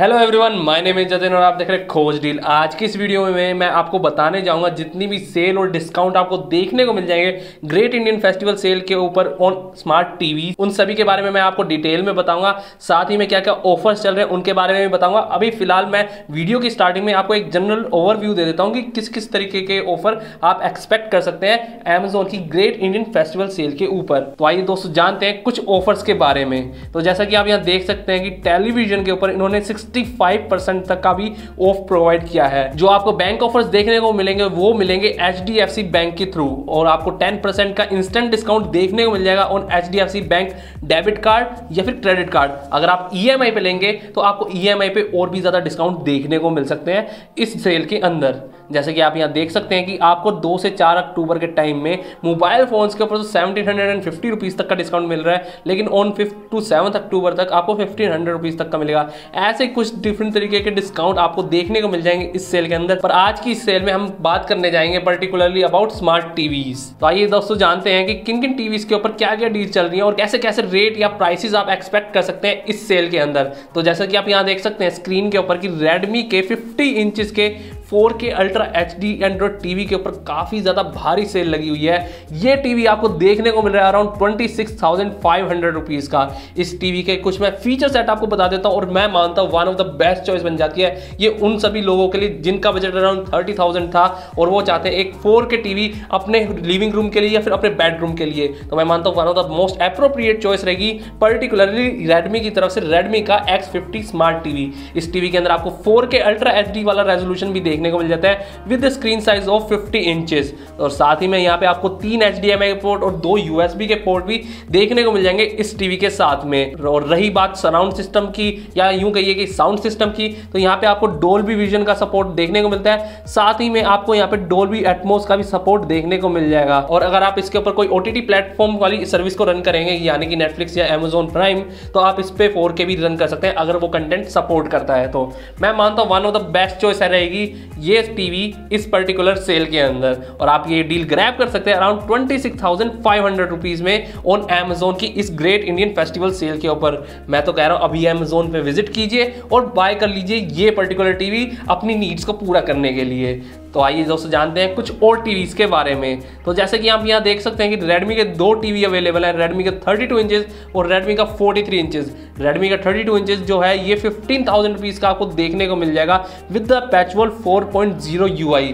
Hello everyone, my name is Jatin और आप देख रहे हैं खोजडील। आज की इस वीडियो में मैं आपको बताने जाऊंगा जितनी भी सेल और डिस्काउंट आपको देखने को मिल जाएंगे ग्रेट इंडियन फेस्टिवल सेल के ऊपर ऑन स्मार्ट टीवी, उन सभी के बारे में मैं आपको डिटेल में बताऊंगा। साथ ही में क्या क्या ऑफर्स चल रहे हैं उनके बारे में भी बताऊंगा। अभी फिलहाल मैं वीडियो की स्टार्टिंग में आपको एक जनरल ओवरव्यू दे देता हूँ कि किस किस तरीके के ऑफर आप एक्सपेक्ट कर सकते हैं अमेजोन की ग्रेट इंडियन फेस्टिवल सेल के ऊपर। तो आइए दोस्तों जानते हैं कुछ ऑफर्स के बारे में। तो जैसा कि आप यहाँ देख सकते हैं कि टेलीविजन के ऊपर इन्होंने 65% तक का भी ऑफ प्रोवाइड किया है। जो आपको बैंक ऑफर्स देखने को मिलेंगे वो मिलेंगे HDFC बैंक के थ्रू, और आपको 10% का इंस्टेंट डिस्काउंट देखने को मिल जाएगा on HDFC bank debit card या फिर क्रेडिट कार्ड। अगर आप EMI पे लेंगे तो आपको EMI पे और भी ज्यादा डिस्काउंट देखने को मिल सकते हैं इस सेल के अंदर। जैसे कि आप यहाँ देख सकते हैं कि आपको 2 से 4 अक्टूबर के टाइम में मोबाइल फोन्स के ऊपर तो 1750 रुपीज़ तक का डिस्काउंट मिल रहा है, लेकिन ऑन 5 to 7 अक्टूबर तक आपको 1500 रुपीज़ तक का मिलेगा। ऐसे कुछ डिफरेंट तरीके के डिस्काउंट आपको देखने को मिल जाएंगे इस सेल के अंदर। पर आज की इस सेल में हम बात करने जाएंगे पर्टिकुलरली अबाउट स्मार्ट टीवीज़। तो आइए दोस्तों जानते हैं कि किन किन टीवीज़ के ऊपर क्या क्या डील चल रही है और कैसे कैसे रेट या प्राइसेज आप एक्सपेक्ट कर सकते हैं इस सेल के अंदर। तो जैसा कि आप यहाँ देख सकते हैं स्क्रीन के ऊपर कि रेडमी के 50 इंचज़ के 4K ultra HD Android TV के ऊपर काफ़ी ज़्यादा भारी सेल लगी हुई है। ये टीवी आपको देखने को मिल रहा है अराउंड 26,500 रुपीज़ का। इस टीवी के कुछ मैं फीचर सेट आपको बता देता हूँ और मैं मानता हूँ one of the best choice बन जाती है ये उन सभी लोगों के लिए जिनका बजट अराउंड 30,000 था और वो चाहते हैं एक 4K टीवी अपने लिविंग रूम के लिए या फिर अपने बेडरूम के लिए। तो मैं मानता हूँ one of the most appropriate choice रहेगी पर्टिकुलरली रेडमी की तरफ से, रेडमी का X50 स्मार्ट टीवी। इस टीवी के अंदर आपको 4K अल्ट्रा HD वाला रेजोल्यूशन भी देखने को मिल जाता है with screen size of 50 inches, और साथ ही में यहाँ पे आपको 3 HDMI के पोर्ट और 2 USB के पोर्ट भी देखने को मिल जाएंगे इस टीवी के साथ में। और रही बात सराउंड सिस्टम की या यूं कहिए कि साउंड सिस्टम की, तो यहाँ पे आपको डोल्बी विजन का सपोर्ट देखने को मिलता है। साथ ही में आपको यहाँ पे डोल्बी एटमोस का भी सपोर्ट देखने को मिल जाएगा। और अगर आप इसके ऊपर कोई OTT प्लेटफॉर्म वाली सर्विस को रन करेंगे यानी कि नेटफ्लिक्स या Amazon प्राइम, तो आप इस पर 4K भी रन कर सकते हैं अगर वो कंटेंट सपोर्ट करता है। तो मैं मानता हूँ one of the best choice रहेगी ये टीवी इस पर्टिकुलर सेल के अंदर। और आप ये डील ग्रैब कर सकते हैं अराउंड 26,500 रुपीज़ में ऑन अमेजोन की इस ग्रेट इंडियन फेस्टिवल सेल के ऊपर। मैं तो कह रहा हूँ अभी अमेजोन पे विजिट कीजिए और बाय कर लीजिए ये पर्टिकुलर टीवी अपनी नीड्स को पूरा करने के लिए। तो आइए दोस्तों जानते हैं कुछ और टीवीज़ के बारे में। तो जैसे कि आप यहाँ देख सकते हैं कि रेडमी के 2 टीवी अवेलेबल हैं, रेडमी के 32 इंचेस और रेडमी का 43 इंचेस। रेडमी का 32 इंचेस जो है ये 15,000 रुपीज़ का आपको देखने को मिल जाएगा विद द पैचवॉल 4.0 UI,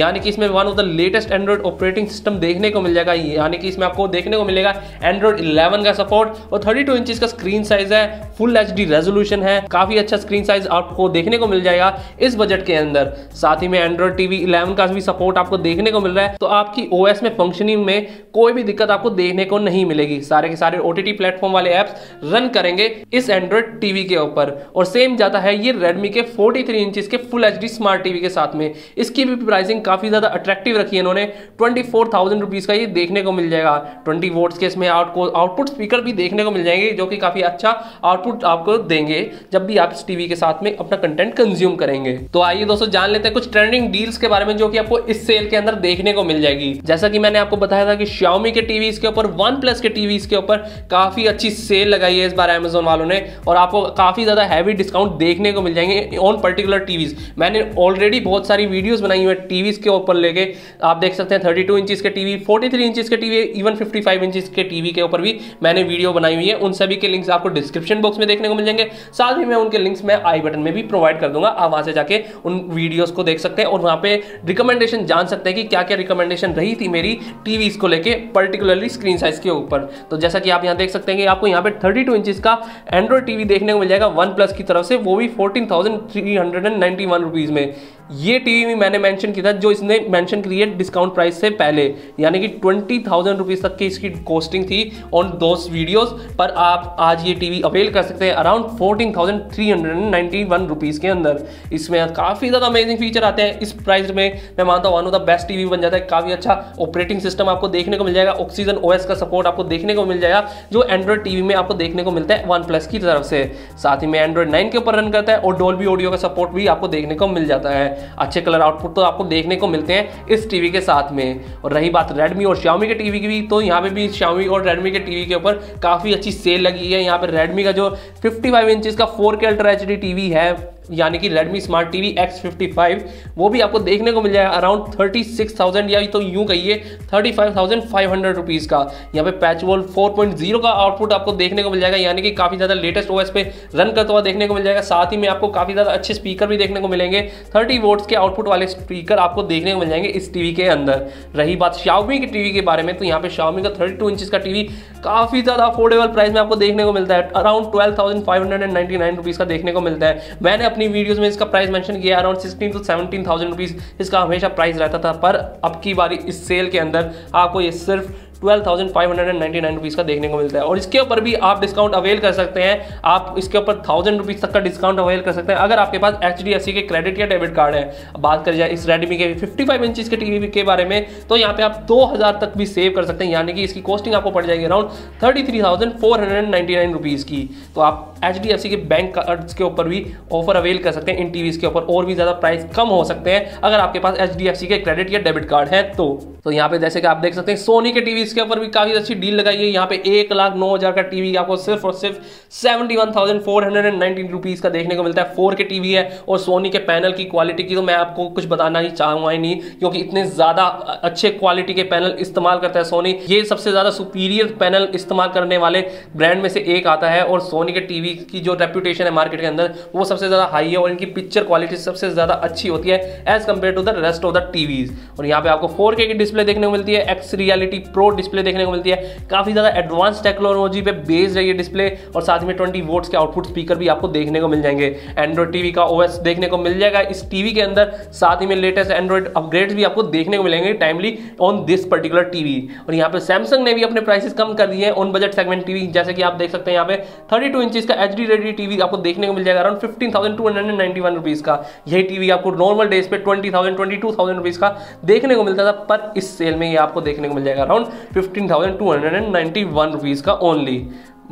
यानी कि इसमें one of the latest Android operating system देखने को मिल जाएगा। यानी कि इसमें आपको देखने को मिलेगा एंड्रॉइड 11 का सपोर्ट और 32 इंचेस का स्क्रीन साइज है, फुल HD रेजोल्यूशन है, काफ़ी अच्छा स्क्रीन साइज आपको देखने को मिल जाएगा इस बजट के अंदर। साथ ही में एंड्रॉइड टीवी 11 का भी सपोर्ट आपको देखने को मिल रहा है, तो आपकी OS में फंक्शनिंग में कोई भी दिक्कत आपको देखने को नहीं मिलेगी। सारे के सारे OTT प्लेटफॉर्म वाले ऐप्स रन करेंगे इस एंड्रॉइड टीवी के ऊपर। और सेम जाता है ये रेडमी के 43 इंचेस के फुल HD स्मार्ट टीवी के साथ में। इसकी भी प्राइसिंग काफ़ी ज़्यादा अट्रैक्टिव रखी है इन्होंने, 24,000 रुपीज़ का ये देखने को मिल जाएगा। 20 वॉट्स के इसमें आउटपुट स्पीकर भी देखने को मिल जाएंगे जो कि काफ़ी अच्छा आउटपुट आपको देंगे जब भी आप इस टीवी के साथ में अपना कंटेंट कंज्यूम करेंगे। तो आइए दोस्तों जान लेते हैं कुछ ट्रेंडिंग डील्स के बारे में जो कि आपको इस सेल के अंदर देखने को मिल जाएगी। जैसा कि मैंने आपको बताया था कि Xiaomi के टीवीज़ के ऊपर, OnePlus के टीवीज़ के ऊपर काफ़ी अच्छी सेल लगाई है इस बार Amazon वालों ने और आपको काफ़ी ज़्यादा हैवी डिस्काउंट देखने को मिल जाएंगे ऑन पर्टिकुलर टीवीज़। मैंने ऑलरेडी बहुत सारी वीडियोस बनाई हुई है टीवीज़ के ऊपर लेके, आप देख सकते हैं 32 इंचेस के टीवी, 43 इंचेस के टीवी, इवन 55 इंचेस के टीवी के ऊपर भी मैंने वीडियो बनाई हुई है। उन सभी के लिंक्स आपको डिस्क्रिप्शन बॉक्स में देखने को मिल जाएंगे। साथ ही मैं उनके लिंक्स मैं आई बटन में भी प्रोवाइड कर दूंगा, आप वहाँ से जाके उन वीडियोज़ को देख सकते हैं और वहाँ पे रिकमेंडेशन जान सकते हैं कि क्या क्या रिकमेंडेशन रही थी मेरी टीवीज़ को लेके पर्टिकुलरली स्क्रीन साइज के ऊपर। तो जैसा कि आप यहाँ देख सकते हैं कि आपको यहाँ पे 32 इंचेस का एंड्रॉइड टीवी देखने को मिल जाएगा OnePlus की तरफ से, वो भी 14,391 रुपीज़ में। ये टीवी भी मैंने मेंशन किया था जो इसने मेंशन किया डिस्काउंट प्राइस से पहले, यानी कि 20,000 रुपीज़ तक की इसकी कॉस्टिंग थी ऑन दोस वीडियोस, पर आप आज ये टीवी अवेल कर सकते हैं अराउंड 14,391 रुपीज़ के अंदर। इसमें काफ़ी ज़्यादा अमेजिंग फीचर आते हैं इस प्राइस में। मैं मानता हूँ one of the best TV बन जाता है। काफ़ी अच्छा ऑपरेटिंग सिस्टम आपको देखने को मिल जाएगा, ऑक्सीजन OS का सपोर्ट आपको देखने को मिल जाएगा जो एंड्रॉइड टीवी में आपको देखने को मिलता है OnePlus की तरफ से। साथ ही में एंड्रॉइड 9 के ऊपर रन करता है और डॉल्बी ऑडियो का सपोर्ट भी आपको देखने को मिल जाता है। अच्छे कलर आउटपुट तो आपको देखने को मिलते हैं इस टीवी के साथ में। और रही बात रेडमी और Xiaomi के टीवी की भी, तो यहाँ पे भी Xiaomi और रेडमी के टीवी के ऊपर काफ़ी अच्छी सेल लगी है। यहाँ पे रेडमी का जो 55 इंचज़ का 4K अल्ट्रा एचडी टीवी है, यानी कि Redmi स्मार्ट टीवी X55, वो भी आपको देखने को मिल जाएगा अराउंड 36,000 या तो यूँ कहिए 35,500 रुपीज़ का। यहाँ पे पैचवॉल 4.0 का आउटपुट आपको देखने को मिल जाएगा, यानी कि काफ़ी ज़्यादा लेटेस्ट ओएस पे रन करता हुआ देखने को मिल जाएगा। साथ ही में आपको काफ़ी ज़्यादा अच्छे स्पीकर भी देखने को मिलेंगे, 30 वोट्स के आउटपुट वाले स्पीकर आपको देखने को मिल जाएंगे इस टीवी के अंदर। रही बात Xiaomi की टीवी के बारे में, तो यहाँ पे Xiaomi का 32 इंच का टीवी काफ़ी ज़्यादा अफोर्डेबल प्राइस में आपको देखने को मिलता है, अराउंड 12,599 रुपीज़ का देखने को मिलता है। मैंने अपनी वीडियोस में इसका प्राइस मेंशन किया, अराउंड 16,000 to 17,000 रुपीज़ इसका हमेशा प्राइस रहता था, पर अब की बारी इस सेल के अंदर आपको ये सिर्फ 12,599 रुपीज़ का देखने को मिलता है। और इसके ऊपर भी आप डिस्काउंट अवेल कर सकते हैं, आप इसके ऊपर 1000 रुपीज़ तक का डिस्काउंट अवेल कर सकते हैं अगर आपके पास HDFC के क्रेडिट या डेबिट कार्ड है। बात कर जाए इस Redmi के 55 इंचज़ के टीवी के बारे में, तो यहाँ पे आप 2000 तक भी सेव कर सकते हैं, यानी कि इसकी कॉस्टिंग आपको पड़ जाएगी अराउंड 33,499 रुपीज़ की। तो आप HDFC के बैंक कार्ड्स के ऊपर भी ऑफर अवेल कर सकते हैं इन टीवीज़ के ऊपर, और भी ज़्यादा प्राइस कम हो सकते हैं अगर आपके पास HDFC के क्रेडिट या डेबिट कार्ड है। तो यहाँ पे जैसे कि आप देख सकते हैं Sony के टीवी इसके ऊपर भी काफ़ी अच्छी डील लगाई है। यहाँ पे 1,09,000 का टीवी आपको सिर्फ और सिर्फ 71,419 रुपीज़ का देखने को मिलता है। 4K टीवी है, और Sony के पैनल की क्वालिटी की तो मैं आपको कुछ बताना ही चाहूँगा ही नहीं, क्योंकि इतने ज़्यादा अच्छे क्वालिटी के पैनल इस्तेमाल करता है Sony। ये सबसे ज़्यादा सुपीरियर पैनल इस्तेमाल करने वाले ब्रांड में से एक आता है, और Sony के टीवी की जो रेप्यूटेशन है मार्केट के अंदर वो सबसे ज़्यादा हाई है, और इनकी पिक्चर क्वालिटी सबसे ज़्यादा अच्छी होती है as compare to the rest of the TVs. और यहाँ पर आपको 4K की डिस्प्ले देखने को मिलती है, X Reality Pro डिस्प्ले देखने को मिलती है, काफी ज्यादा एडवांस टेक्नोलॉजी पे बेस्ड है ये डिस्प्ले। और साथ में 20 वोट्स के आउटपुट स्पीकर भी आपको देखने को मिल जाएंगे। एंड्रॉइड टीवी का ओएस देखने को मिल जाएगा इस टीवी के अंदर, साथ ही में लेटेस्ट एंड्रॉइड अपग्रेड्स भी आपको देखने को मिलेंगे timely on this particular TV. और यहाँ पे सैमसंग ने भी अपने प्राइसेस कम कर दिए ऑन बजट सेगमेंट टीवी, जैसे कि आप देख सकते हैं यहाँ पे 32 इंच का एचडी रेडी टीवी आपको देखने को मिल जाएगा अराउंड 15,291 रुपीज का। यही टीवी आपको नॉर्मल डेज पे 20,000 22,000 रुपीज का देखने को मिलता था, पर इस सेल में ये आपको देखने को मिल जाएगा अराउंड 15,291 रुपीज़ का ओनली।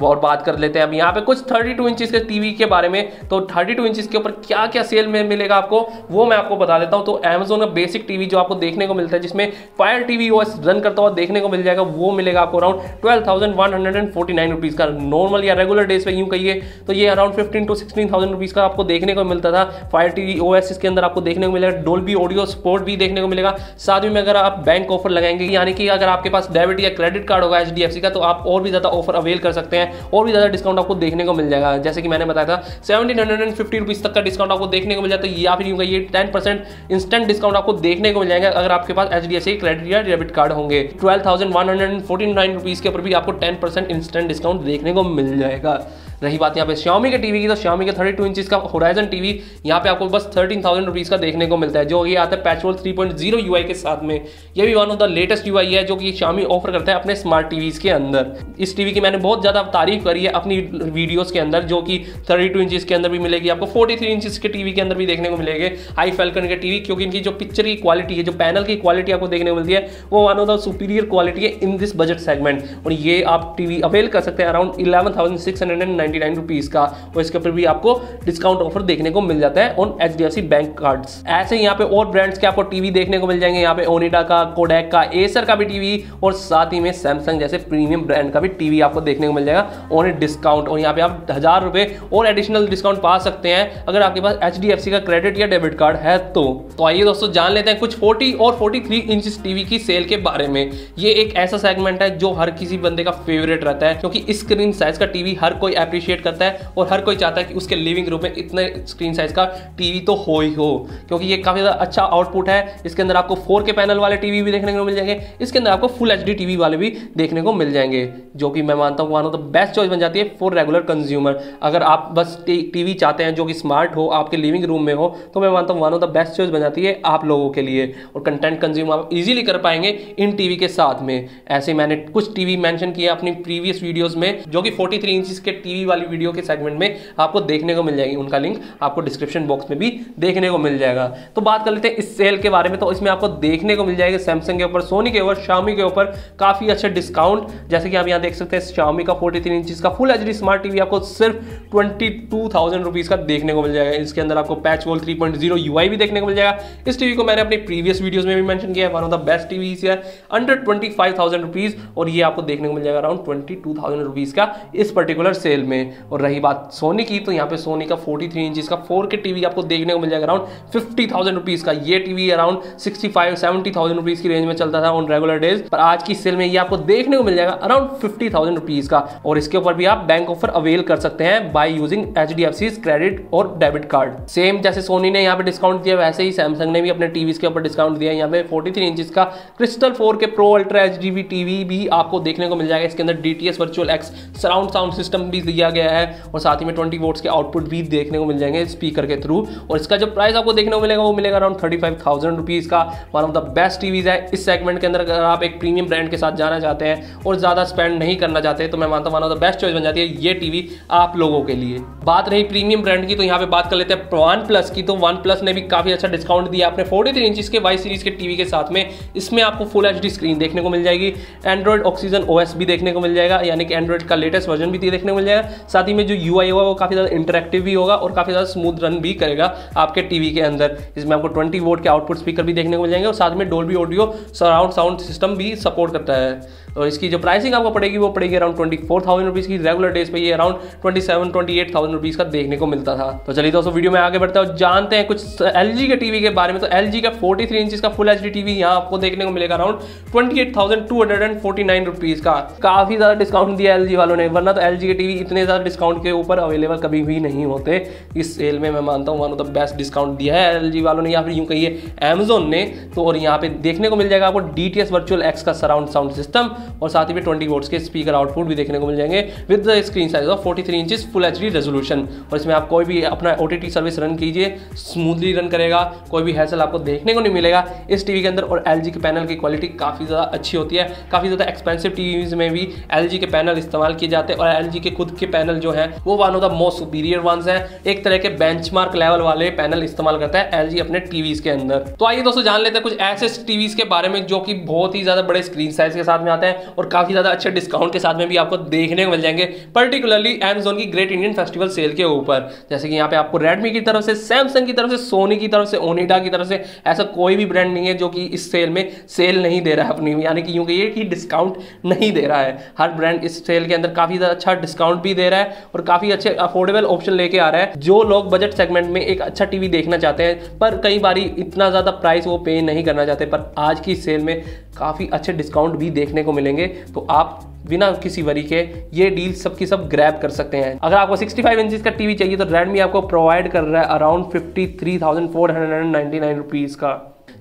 और बात कर लेते हैं अब यहाँ पे कुछ 32 इंचज़ के टीवी के बारे में, तो 32 इंचज़ के ऊपर क्या क्या सेल में मिलेगा आपको वो मैं आपको बता देता हूँ। तो Amazon का बेसिक टीवी जो आपको देखने को मिलता है, जिसमें Fire TV OS रन करता हुआ देखने को मिल जाएगा, वो मिलेगा आपको अराउंड 12,149 रुपीज़ का नॉर्मल या रेगुलर डेज पे यूँ कहिए तो ये अराउंड 15,000 to 16,000 रुपीज़ का आपको देखने को मिलता था। Fire TV OS इसके अंदर आपको देखने को मिलेगा, डोल्बी ऑडियो सपोर्ट भी देखने को मिलेगा। साथ में अगर आप बैंक ऑफर लगाएंगे, यानी कि अगर आपके पास डेबिट या क्रेडिट कार्ड होगा HDFC का, तो आप और भी ज़्यादा ऑफर अवेल कर सकते हैं और भी ज़्यादा डिस्काउंट आपको देखने को मिल जाएगा। जैसे कि मैंने बताया था 1750 रुपीज़ तक का डिस्काउंट आपको देखने को मिल जाता है, या फिर यूँ कहिए 10% इंस्टेंट डिस्काउंट आपको देखने को मिल जाएगा अगर आपके पास HDFC क्रेडिट या डेबिट कार्ड होंगे। 12,149 रुपीज़ के ऊपर भी आपको 10% इंस्टेंट डिस्काउंट देखने को मिल जाएगा। रही बात यहाँ पे Xiaomi के टीवी की, तो Xiaomi के 32 इंचज़ का होराइजन टीवी यहाँ पे आपको बस 13,000 रुपीज़ का देखने को मिलता है, जो ये आता है पैचवॉल 3.0 UI के साथ में। ये भी one of the latest UI है जो कि Xiaomi ऑफर करता है अपने स्मार्ट टीवीज़ के अंदर। इस टीवी की मैंने बहुत ज़्यादा तारीफ करी है अपनी वीडियोज़ के अंदर, जो कि 32 इंचज़ के अंदर भी मिलेगी आपको, 43 इंचज़ के टीवी के अंदर भी देखने को मिलेगी आई फैल्कन के टीवी, क्योंकि इनकी जो पिक्चर की क्वालिटी है, जो पैनल की क्वालिटी आपको देखने को मिलती है, वो one of the superior quality है इन दिस बजट सेगमेंट। और ये आप टीवी अवेल कर सकते हैं अराउंड 11,699 रुपीज़ का, और इसके ऊपर भी आपको डिस्काउंट ऑफर देखने को मिल जाता है ऑन HDFC बैंक कार्ड्स। ऐसे यहाँ पे और ब्रांड्स के आपको टीवी देखने को मिल जाएंगे, यहाँ पे ओनिडा का, कोडेक का, एसर का भी टीवी, और साथ ही में सैमसंग जैसे प्रीमियम ब्रांड का भी टीवी आपको देखने को मिल जाएगा ऑन डिस्काउंट। और यहाँ पे आप 1,000 रुपये और एडिशनल डिस्काउंट पा सकते हैं अगर आपके पास HDFC का क्रेडिट या डेबिट कार्ड है। तो आइए दोस्तों जान लेते हैं कुछ 40 और 43 इंच टीवी की सेल के बारे में। ये एक ऐसा सेगमेंट है जो हर किसी बंदे का फेवरेट रहता है, क्योंकि स्क्रीन साइज का टीवी हर कोई एप्रिशिएट करता है और हर कोई चाहता है कि उसके लिविंग रूम में इतने स्क्रीन साइज का टीवी तो हो ही हो, क्योंकि ये काफ़ी ज़्यादा अच्छा आउटपुट है। इसके अंदर आपको 4K पैनल वाले टीवी भी देखने को मिल जाएंगे, इसके अंदर आपको फुल HD टीवी वाले भी देखने को मिल जाएंगे, जो कि मैं मानता हूँ one of the best choice बन जाती है फॉर रेगुलर कंज्यूमर। अगर आप बस टीवी चाहते हैं जो कि स्मार्ट हो, आपके लिविंग रूम में हो, तो मैं मानता हूँ one of the best choice बन जाती है आप लोगों के लिए, और कंटेंट कंज्यूम आप ईजिली कर पाएंगे इन टीवी के साथ में। ऐसे मैंने कुछ टीवी मैंशन किया अपनी प्रीवियस वीडियोज़ में, जो कि 43 इंच के टीवी टीवी वाली वीडियो के सेगमेंट में आपको देखने को मिल जाएगी, उनका लिंक आपको डिस्क्रिप्शन बॉक्स में भी देखने को मिल जाएगा। तो बात कर लेते हैं इस सेल के बारे में। तो इसमें आपको देखने को मिल जाएगा सैमसंग के ऊपर, सोनी के ऊपर, शाओमी के ऊपर काफ़ी अच्छे डिस्काउंट, जैसे कि आप यहाँ देख सकते हैं शाओमी का 43 इंच का फुल एचडी स्मार्ट टीवी आपको सिर्फ 22,000 रुपीज़ का देखने को मिल जाएगा। इसके अंदर आपको पैचवॉल 3.0 यूआई भी देखने को मिल जाएगा। इस टीवी को मैंने अपनी प्रीवियस वीडियोस में भी मेंशन किया है, one of the best TV है, अंडर 25,000 रुपीज़, और ये आपको देखने को मिल जाएगा अराउंड 22,000 रुपीज़ का इस पर्टिकुलर सेल में। और रही बात सोनी की, तो यहाँ पे सोनी का 43 इंच का 4K टीवी आपको देखने को मिल जाएगा अराउंड 50,000 रुपीज़ का। ये टीवी अराउंड 65-70,000 रुपीज़ की रेंज में चलता था ऑन रेगुलर डेज, पर आज की सेल में ये आपको देखने को मिल जाएगा अराउंड 50,000 रुपीज़ का। और इसके ऊपर भी आप बैंक ऑफर अवेल कर सकते हैं बाई यूजिंग HDFC क्रेडिट और डेबिट कार्ड। सेम जैसे सोनी ने यहाँ पे डिस्काउंट दिया, वैसे ही सैमसंग ने भी अपने टीवी के ऊपर डिस्काउंट दिया। यहाँ पे 43 इंच का crystal 4K pro ultra HDV TV भी आपको देखने को मिल जाएगा। इसके अंदर DTS virtual X surround sound system भी दिया गया है, और साथ ही में 20 वोट्स के आउटपुट भी देखने को मिल जाएंगे स्पीकर के थ्रू। और इसका जो प्राइस आपको देखने को मिलेगा वो मिलेगा अराउंड 35,000 रुपीज़ का। One of the best TVs है इस सेगमेंट के अंदर। अगर आप एक प्रीमियम ब्रांड के साथ जाना चाहते हैं और ज़्यादा स्पेंड नहीं करना चाहते, तो मैं मानता हूँ one of the best choice बन जाती है ये टीवी आप लोगों के लिए। बात रही प्रीमियम ब्रांड की, तो यहाँ पे बात कर लेते हैं OnePlus की। तो OnePlus ने भी काफ़ी अच्छा डिस्काउंट दिया आपने 43 इंच के Y सीरीज़ के टीवी के साथ में। इसमें आपको फुल एचडी स्क्रीन देखने को मिल जाएगी, एंड्रॉइड ऑक्सीजन OS भी देखने को मिल जाएगा, यानी कि एंड्रॉइड का लेटेस्ट वर्जन भी देखने को मिल जाएगा। साथ ही में जो UI होगा वो काफ़ी ज़्यादा इंटरेक्टिव भी होगा और काफ़ी ज़्यादा स्मूथ रन भी करेगा आपके टीवी के अंदर। इसमें आपको 20 वोट के आउटपुट स्पीकर भी देखने को मिल जाएंगे, और साथ में Dolby audio surround sound system भी सपोर्ट करता है। और इसकी जो प्राइसिंग आपको पड़ेगी वो पड़ेगी अराउंड 24,000 रुपीज़ की। रेगुलर डेज पे ये अराउंड 27-28,000 रुपीज़ का देखने को मिलता था। तो चलिए दोस्तों वीडियो में आगे बढ़ते हैं और जानते हैं कुछ LG के टीवी के बारे में। तो LG का 43 इंच का फुल एचडी टीवी यहाँ आपको देखने को मिलेगा अराउंड 28,249 रुपीज़ का। काफ़ी ज़्यादा डिस्काउंट दिया LG वालों ने, वरना तो LG के टीवी इतने ज़्यादा डिस्काउंट के ऊपर अवेलेबल कभी भी नहीं होते। इस सेल में मैं मानता हूँ one of the best discount दिया है LG वालों ने, या फिर यूँ कहिए Amazon ने। तो और यहाँ पे देखने को मिल जाएगा आपको DTS वर्चुअल X का सराउंड साउंड सिस्टम, और साथ ही में 20 वोट्स के स्पीकर आउटपुट भी देखने को मिल जाएंगे with the screen size of 43 inches full HD resolution. और इसमें आप कोई भी अपना OTT सर्विस रन कीजिए, स्मूथली रन करेगा, कोई भी हैसल आपको देखने को नहीं मिलेगा इस टीवी के अंदर। और LG के पैनल की क्वालिटी काफ़ी ज़्यादा अच्छी होती है। काफ़ी ज़्यादा एक्सपेंसिव टीवीज़ में भी LG के पैनल इस्तेमाल किए जाते हैं, और LG के खुद के पैनल जो हैं वो one of the most superior ones हैं। एक तरह के बेंचमार्क लेवल वाले पैनल इस्तेमाल करता है LG अपने टीवीज़ के अंदर। तो आइए दोस्तों जान लेते हैं कुछ ऐसे टीवीज़ के बारे में जो कि बहुत ही ज़्यादा बड़े स्क्रीन साइज के साथ में आते हैं और काफ़ी ज़्यादा अच्छे डिस्काउंट के साथ में भी आपको देखने को मिल जाएंगे, पर्टिकुलरली Amazon की ग्रेट इंडियन फेस्टिवल सेल के ऊपर। जैसे कि यहाँ पे आपको Redmi की तरफ से, Samsung की तरफ से, Sony की तरफ से, ओनिडा की तरफ से ऐसा कोई भी ब्रांड नहीं है जो कि इस सेल में सेल नहीं दे रहा है अपनी, यानी कि यूँ कहिए कि डिस्काउंट नहीं दे रहा है। हर ब्रांड इस सेल के अंदर काफ़ी ज़्यादा अच्छा डिस्काउंट भी दे रहा है और काफ़ी अच्छे अफोर्डेबल ऑप्शन लेके आ रहा है जो लोग बजट सेगमेंट में एक अच्छा टीवी देखना चाहते हैं, पर कई बारी इतना ज़्यादा प्राइस वो पे नहीं करना चाहते। पर आज की सेल में काफ़ी अच्छे डिस्काउंट भी देखने को मिलेंगे, तो आप बिना किसी वरी के ये डील सब की सब ग्रैब कर सकते हैं। अगर आपको 65 इंच का टीवी चाहिए तो Redmi आपको प्रोवाइड कर रहा है अराउंड 53,499 रुपीज़ का।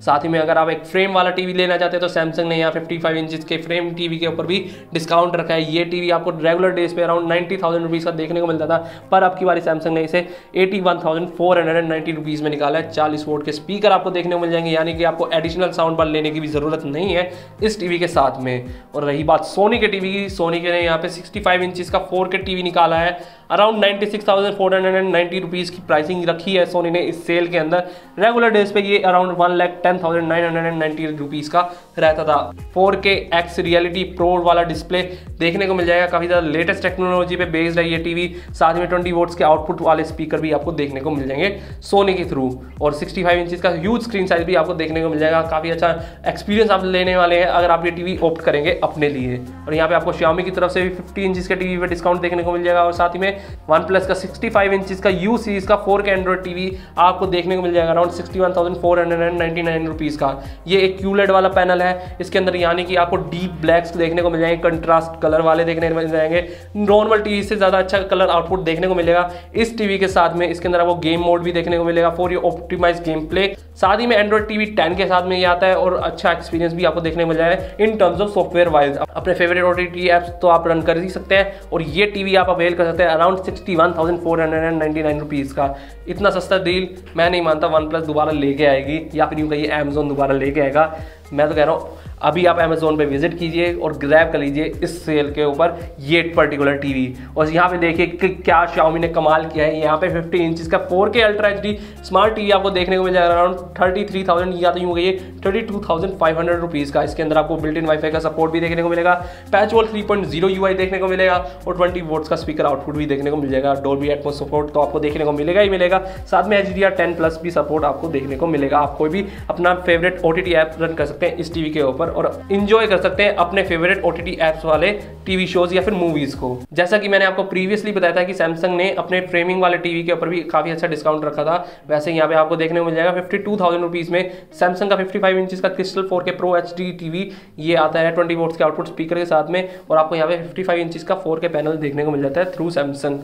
साथ ही में अगर आप एक फ्रेम वाला टीवी लेना चाहते हैं तो Samsung ने यहाँ 55 इंच के फ्रेम टीवी के ऊपर भी डिस्काउंट रखा है। ये टीवी आपको रेगुलर डेज पे अराउंड 90,000 रुपीज़ का देखने को मिलता था, पर अब की बारी Samsung ने इसे 81,490 रुपीज़ में निकाला है। 40 वोट के स्पीकर आपको देखने को मिल जाएंगे, यानी कि आपको एडिशनल साउंड बार लेने की भी ज़रूरत नहीं है इस टीवी के साथ में। और रही बात सोनी के टीवी की, सोनी के ने यहाँ पे 65 इंच का 4K टीवी निकाला है अराउंड 96,490 रुपीज़ की प्राइसिंग रखी है सोनी ने इस सेल के अंदर। रेगुलर डेज पे ये अराउंड 1,10,990 रुपीज़ का रहता था। 4K X Reality Pro वाला डिस्प्ले देखने को मिल जाएगा, काफ़ी ज़्यादा लेटेस्ट टेक्नोलॉजी पे बेस्ड है ये टीवी। साथ में 20 वोट्स के आउटपुट वाले स्पीकर भी आपको देखने को मिल जाएंगे सोनी के थ्रू, और 65 इंच का ह्यूज स्क्रीन साइज भी आपको देखने को मिल जाएगा। काफ़ी अच्छा एक्सपीरियंस आप लेने वाले हैं अगर आप ये टीवी ऑप्ट करेंगे अपने लिए। और यहाँ पर आपको Xiaomi की तरफ से भी 50 इंच के टीवी पर डिस्काउंट देखने को मिल जाएगा, और साथ ही में OnePlus का 65 इंच का U सीरीज़ का 4K एंड्रॉइड टीवी आपको देखने को मिल जाएगा अराउंड 61,499 रुपीज़ का। ये एक QLED वाला पैनल है इसके अंदर, यानी कि आपको डीप ब्लैक्स देखने को मिल जाएंगे, कंट्रास्ट कलर वाले देखने को मिल जाएंगे। नॉर्मल टीवी से ज़्यादा अच्छा कलर आउटपुट देखने को मिलेगा इस टीवी के साथ में। इसके अंदर आपको गेम मोड भी देखने को मिलेगा for your optimise game play. साथ ही में एंड्रॉइड टीवी 10 के साथ में ये आता है, और अच्छा एक्सपीरियंस भी आपको देखने को मिल जाएगा in terms of software wise. अपने फेवरेट OTT एप्स तो आप रन कर ही सकते हैं, और ये टीवी आप अवेल कर सकते हैं अराउंड 61,499 रुपीज़ का। इतना सस्ता डील मैं नहीं मानता OnePlus दोबारा लेके आएगी, या फिर यूँ कहिए Amazon दोबारा लेके आएगा। मैं तो कह रहा हूँ अभी आप Amazon पे विजिट कीजिए और ग्रैब कर लीजिए इस सेल के ऊपर ये पर्टिकुलर टीवी। और यहाँ पे देखिए कि क्या Xiaomi ने कमाल किया है। यहाँ पे 50 इंच का 4K ultra HD smart TV आपको देखने को मिल जाएगा अराउंड 33,000 या तो यूँ कहिए 32,500 रुपीज़ का। इसके अंदर आपको बिल्ट इन वाईफाई का सपोर्ट भी देखने को मिलेगा, पैचवॉल 3.0 UI देखने को मिलेगा और 20 वोट्स का स्पीकर आउटपुट भी देखने को मिल जाएगा। डॉल्बी एटमॉस सपोर्ट तो आपको देखने को मिलेगा ही मिलेगा, साथ में HDR 10+ भी सपोर्ट आपको देखने को मिलेगा। आप कोई भी अपना फेवरेट OTT ऐप रन कर सकते हैं इस टीवी के ऊपर और इंजॉय कर सकते हैं अपने फेवरेट OTT ऐप्स वाले टीवी शोज या फिर मूवीज को। जैसा कि मैंने आपको प्रीवियसली बताया था कि सैमसंग ने अपने फ्रेमिंग वाले टीवी के ऊपर भी काफी अच्छा डिस्काउंट रखा था, वैसे यहाँ पे आपको देखने को मिल जाएगा 52,000 रुपीज में सैमसंग का 55 इंच का crystal 4K pro HD TV ये आता है 20 वोट्स के आउटपुट स्पीकर के साथ में और आपको यहाँ पे 55 इंच का 4K पैनल देखने को मिल जाता है through Samsung.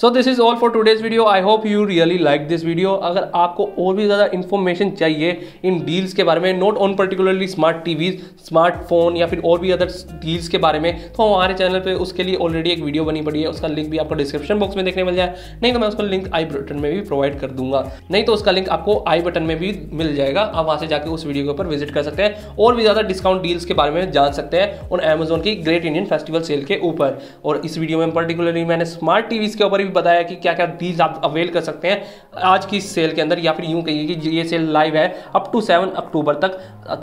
So this is all for today's video. I hope you really like this video. अगर आपको और भी ज़्यादा इन्फॉर्मेशन चाहिए इन डील्स के बारे में, not on particularly smart TVs, smartphone या फिर और भी अदर डील्स के बारे में, तो हमारे चैनल पे उसके लिए ऑलरेडी एक वीडियो बनी पड़ी है, उसका लिंक भी आपको डिस्क्रिप्शन बॉक्स में देखने मिल जाए, नहीं तो मैं उसका लिंक आई बटन में भी प्रोवाइड कर दूंगा, नहीं तो उसका लिंक आपको आई बटन में भी मिल जाएगा। आप वहाँ से जाकर उस वीडियो के ऊपर विजिट कर सकते हैं और भी ज़्यादा डिस्काउंट डील्स के बारे में जान सकते हैं और अमेजॉन की ग्रेट इंडियन फेस्टिवल सेल के ऊपर। और इस वीडियो में पर्टिकुलरली मैंने स्मार्ट टीवीज़ के ऊपर बताया कि क्या क्या डील्स आप अवेल कर सकते हैं आज की सेल के अंदर, या फिर यूं कहिए कि ये सेल लाइव है अप टू 7 अक्टूबर तक,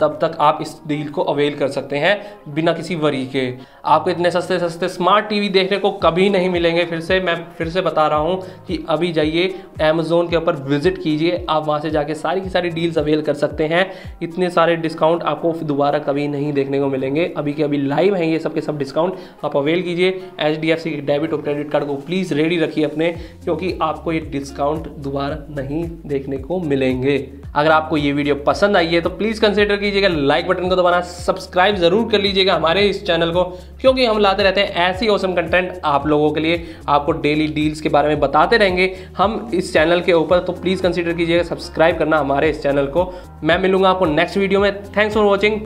तब तक आप इस डील को अवेल कर सकते हैं बिना किसी वरी के। आपको इतने सस्ते सस्ते स्मार्ट टीवी देखने को कभी नहीं मिलेंगे। मैं फिर से बता रहा हूं कि अभी जाइए Amazon के ऊपर विजिट कीजिए, आप वहां से जाके सारी की सारी डील्स अवेल कर सकते हैं। इतने सारे डिस्काउंट आपको दोबारा कभी नहीं देखने को मिलेंगे, अभी के अभी लाइव हैं ये सब के सब डिस्काउंट, आप अवेल कीजिए। HDFC डेबिट और क्रेडिट कार्ड को प्लीज़ रेडी रखिए अपने, क्योंकि आपको ये डिस्काउंट दोबारा नहीं देखने को मिलेंगे। अगर आपको ये वीडियो पसंद आई है तो प्लीज कंसीडर कीजिएगा लाइक बटन को दबाना, सब्सक्राइब जरूर कर लीजिएगा हमारे इस चैनल को, क्योंकि हम लाते रहते हैं ऐसी ऑसम कंटेंट आप लोगों के लिए, आपको डेली डील्स के बारे में बताते रहेंगे हम इस चैनल के ऊपर। तो प्लीज कंसीडर कीजिएगा सब्सक्राइब करना हमारे इस चैनल को। मैं मिलूंगा आपको नेक्स्ट वीडियो में। Thanks for watching,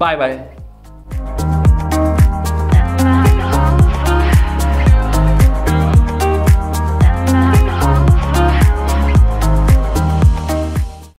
bye bye.